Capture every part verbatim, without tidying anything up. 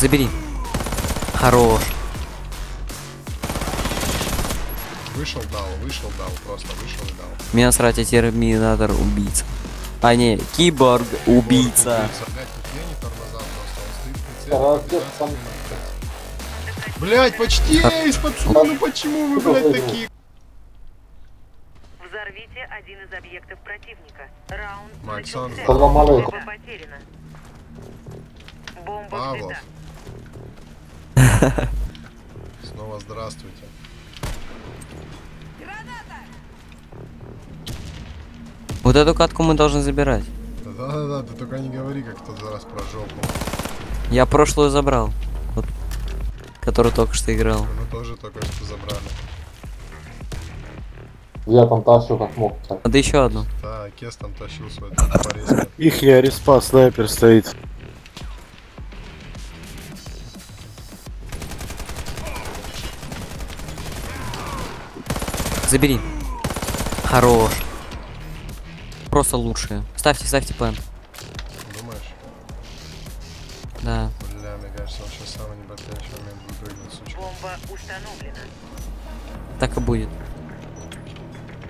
Забери. Хорош. Вышел, дал, вышел, дал, просто вышел и дал. Меня срать, я терминатор убийца. А не, киборг убийца. Блять, почти есть, пацаны, почему вы, блять, такие? Взорвите один из объектов противника. Раунд. Александр. Бомба потеряна. Бомба взята. Снова здравствуйте. Вот эту катку мы должны забирать. Да-да-да, ты только не говори, как кто-то раз про жопу. Я прошлую забрал. Вот, которую только что играл. Мы тоже только что забрали. Я там тащил как мог. А ты еще одну. Да, Кес там тащил свою порезку. Их я респа, снайпер стоит. Забери. Хорош. Просто лучшие. Ставьте, ставьте план. Думаешь? Да. Бля, мне кажется, он сейчас самый неподходящий момент выпрыгнет, сучка. Бомба установлена. Так и будет.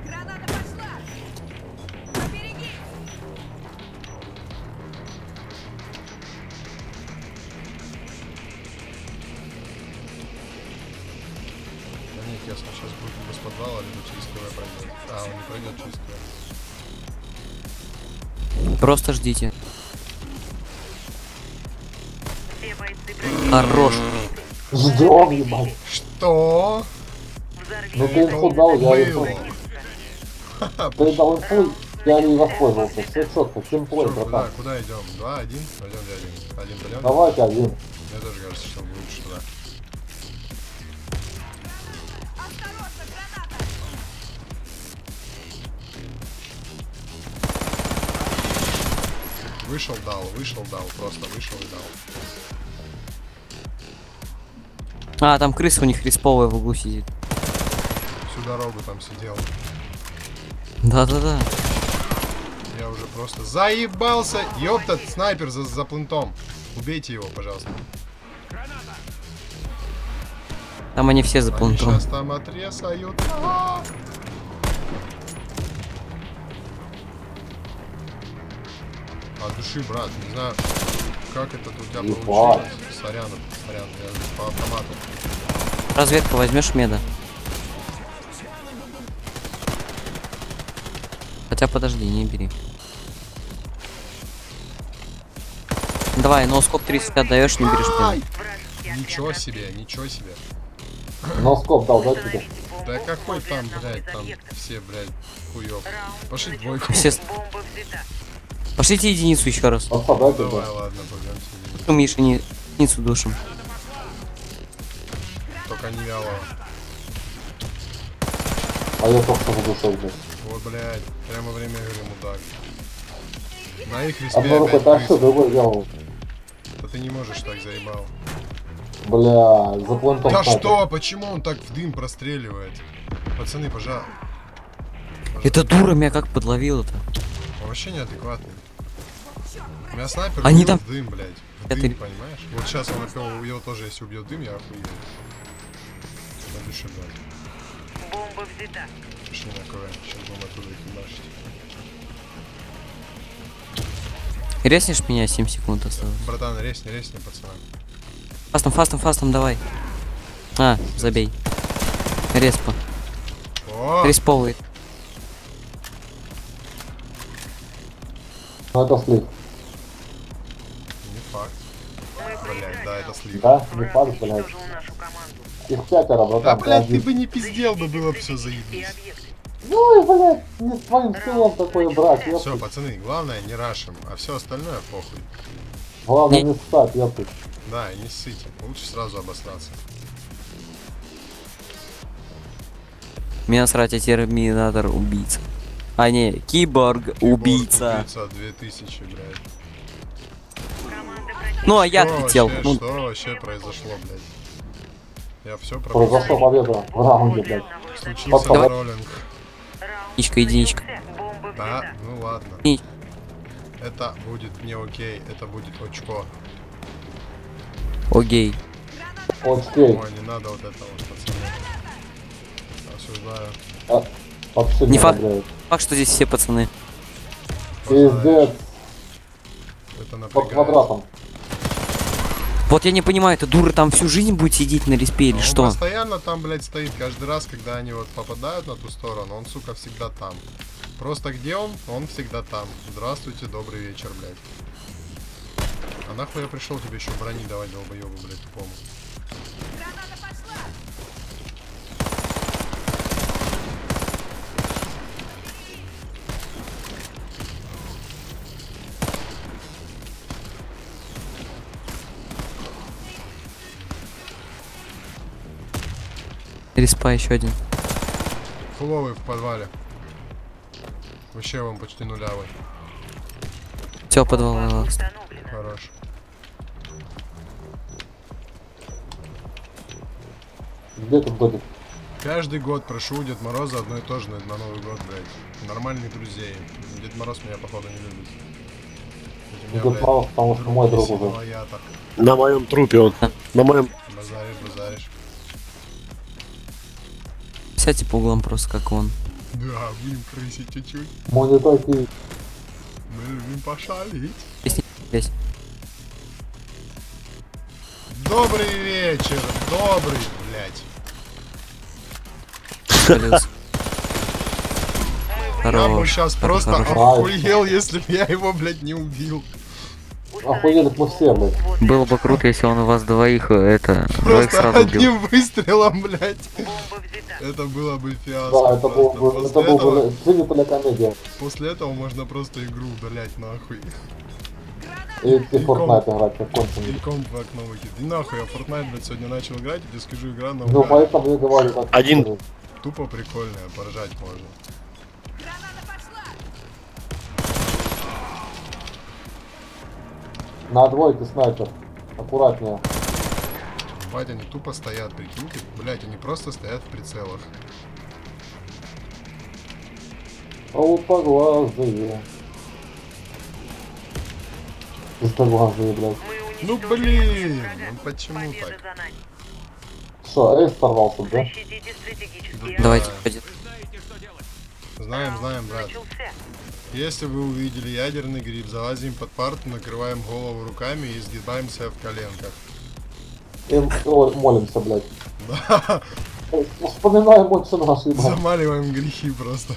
Граната пошла! Побереги! Да нет, ясно, сейчас будет либо с подвала, либо через КВ пройдет. А, он не пройдет через КВ. Просто ждите. Хорош. Ждем, ебать. Что? Ну ты инфу дал, я инфу. Ты дал инфу, я не воспользовался. Все четко, симплой, братан. Куда идем? Два, один? Пойдем, один. Один, пойдем. Давайте один. Мне тоже кажется, что лучше туда. Вышел, дал, вышел, дал, просто вышел и дал. А, там крыса у них рисповая в углу сидит. Всю дорогу там сидел. Да-да-да. Я уже просто заебался. Ёпта, снайпер за, за плентом. Убейте его, пожалуйста. Там они все за плентом. Они сейчас там отрезают. А-а-а! От души, брат, не знаю, как это у тебя получилось. Сорян, сорян, я по автомату. Разведка, возьмешь меда? Хотя подожди, не бери. Давай, носкоп тридцать отдаешь, не берешь меда. Ничего себе, ничего себе. Носкоп дал, да, тебе? Да какой там, блядь, там все, блядь, хуёк. Пошли двойку. Пошлите единицу еще раз. А, давай, давай, ладно, пойдем. Потом Миша не единицу душим. Только не вяло. А я только подушил, блядь. Вот, блядь, прямо во время игры, мудак. На их респе опять крыса. Да ты не можешь так, заебал. Бля, за плантом. Да что, почему он так в дым простреливает? Пацаны, пожалуйста. Эта дура меня как подловила-то. Вообще неадекватный. У меня снайпер убил там... в дым, блядь. В дым, ты... понимаешь? Вот сейчас он опять его тоже, если убьет дым, я охуею. На душе, блядь. Бомба взята. Пошли на КВ, сейчас будем оттуда ебашить. Реснешь меня, семь секунд осталось. Братан, ресни, ресни, пацаны. Фастом, фастом, фастом, давай. А, забей. Респа. О! Респовый. Ну это слив. Не факт. Блять, да, это слив. Да, не факт, блять. Их пятеро, братан. Да, блять, ты бы не пиздел, бы было бы все заебись. Ну и, блять, не с твоим стилом такое брать, ёпты. Все, пацаны, главное не рашим, а все остальное похуй. Главное не ссать, ёпты. Да, и не ссыть. Лучше сразу обосраться. Меня срать, я терминатор убийца. А не, киборг убийца. две тысячи, блядь. Ну а я отлетел. Что, ну... что вообще произошло, блядь? Я все пропустил. Произошла победа в раунде, блядь. Случился троллинг. Единичка, единичка. Да, ну ладно. И... Это будет не окей, это будет очко. Огей. Окей. Ой, не надо вот этого, пацаны. Осуждаю. А, не факт, факт, что здесь все пацаны. Пиздец. Это напрягает. Под квадратом. Вот я не понимаю, это дура там всю жизнь будет сидеть на респе или что? Он постоянно там, блядь, стоит. Каждый раз, когда они вот попадают на ту сторону, он, сука, всегда там. Просто где он, он всегда там. Здравствуйте, добрый вечер, блядь. А нахуй я пришел тебе еще брони давать, долбоёбу, блядь, тупому. Респа еще один. Фуловый в подвале. Вообще вам почти нулявый. Все, подвал. Хорош. Где тут будет? Каждый год прошу у Дед Мороза одно и то же на Новый год, блядь. Нормальных друзей. Дед Мороз меня, походу, не любит. Меня, блядь, Мороз, потому что мой друг уже. На моем трупе он. На моем. Базаришь, базаришь. Сядьте по углам просто как он. Да, будем крысить чуть-чуть. Мы не такие. Мы любим пошалить. Здесь, здесь. Добрый вечер, добрый, блядь. Я бы сейчас просто охуел, если бы я его, блядь, не убил. Охуели мы все, блядь. Было бы круто, если он у вас двоих, это... Просто одним выстрелом, блядь. Это было бы фиаско. Да, это было бы... Это было бы... Вылитая комедия. После этого можно просто игру удалять, нахуй. И Fortnite играть, как конченый. И комп в окно выкинуть. И нахуй, я Fortnite, блядь, сегодня начал играть, и скажу, игра на... Ну, поэтому я говорю так. Один. Тупо прикольная, поржать можно. На двойке снайпер. Аккуратнее. Бать, они тупо стоят, прикиньте. Блять, они просто стоят в прицелах. Толпоглазые. Толпоглазые, блядь. Ну блин, ну почему так? Что, Эльс сорвался, да? Давайте, пойдем. Знаем, знаем, брат. Если вы увидели ядерный гриб, залазим под парту, накрываем голову руками и сгибаемся в коленках. И молимся, блядь. Да. Вспоминаем больше наши. Замаливаем грехи просто.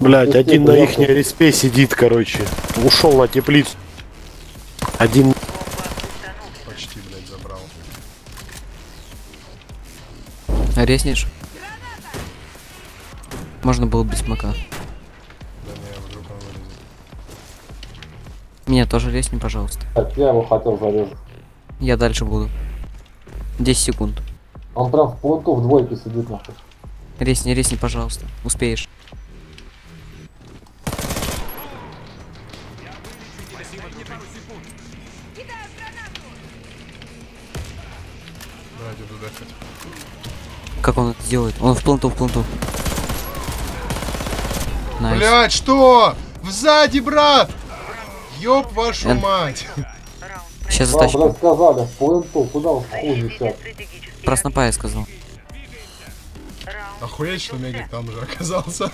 Блядь, один на ихней респе сидит, короче. Ушел на теплицу. Один. Почти, блядь, забрал. Резнишь? Можно было без мака. Меня тоже резни, пожалуйста. Так, я его хотел зарезать. Я дальше буду. десять секунд. Он прям в плотку в двойке сидит, нахуй. Резни, резни, пожалуйста. Успеешь. Давайте туда хоть. Как он это делает? Он в планту, в планту. Блять, что? Сзади, брат! Ёб вашу Эн... мать! Сейчас затащим. Вам сказали, пленту, куда он хуйся? Про снапа я сказал. Охуеть, что Мегик там же оказался.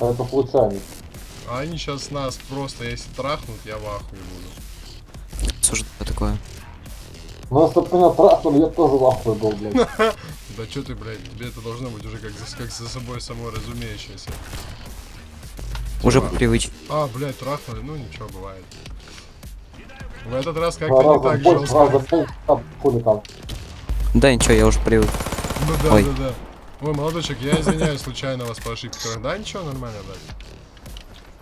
А это случайно. А они сейчас нас просто, если трахнут, я в ахуе буду. Что же это такое? Ну, если бы меня трахнули, я тоже в ахуе был, блядь. Да чё ты, блядь, тебе это должно быть уже как за, как за собой само разумеющееся. Уже по привычке. А, блядь, трахнули, ну ничего, бывает. В этот раз как-то не так жестко. Да ничего, я уже привык. Ну да, Ой. да, да. Ой, молодочек, я извиняюсь случайно вас по ошибке. Да ничего, нормально, блядь.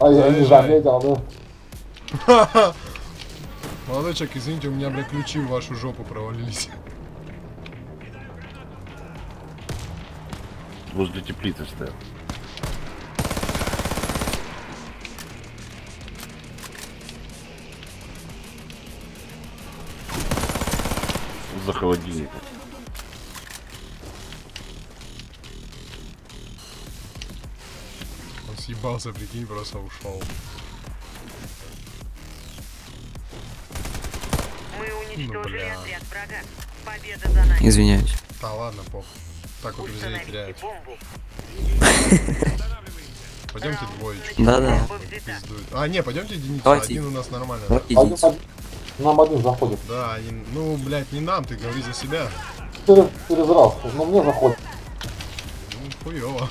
А я не заметил, да. Молодочек, извините, у меня, блядь, ключи в вашу жопу провалились. Возле теплицы стоят. за холодильник? Он съебался, прикинь, просто ушел. Мы уничтожили ну, отряд врага. Победа за нами. Извиняюсь. Да ладно, поп. Так вот друзей теряют. Пойдемте двоечку. Да-да. А, не, пойдемте единицу. Один у нас нормально. Нам один заходит. Да, они... ну, блядь, не нам, ты говори за себя. Через, через раз, но мне заходит. Ну, хуёво.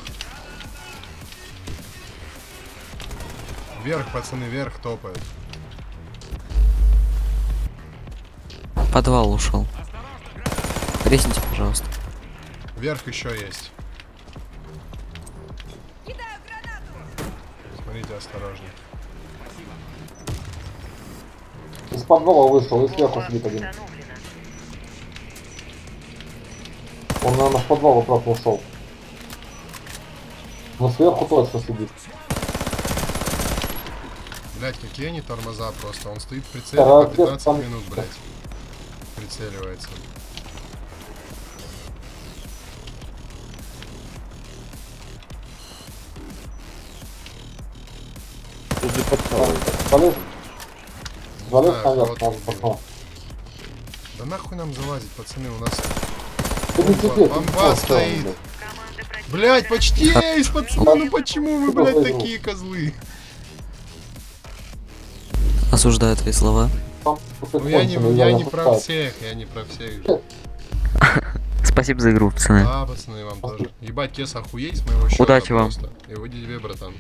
Вверх, пацаны, вверх топают. Подвал ушел. Тресните, пожалуйста. Вверх еще есть. Кидаю гранату. Смотрите, осторожнее. Из подвала вышел, и сверху сидит один. Он, наверное, в подвал просто ушел. Но сверху точно сидит. Блять, какие они тормоза просто. Он стоит в прицеле по пятнадцать там... минут, блять. Прицеливается. Залез? Залез наверх, там пошел. Да нахуй нам залазить, пацаны, у нас... Бомба стоит! Блять, почти есть, пацаны, ну почему вы, блять, такие козлы? Осуждаю твои слова. Ну я не, я не про всех, я не про всех. Спасибо за игру, пацаны. А, пацаны, вам тоже. Ебать, Кес, охуеть с моего счета. Удачи вам. И уйди тебе, братан.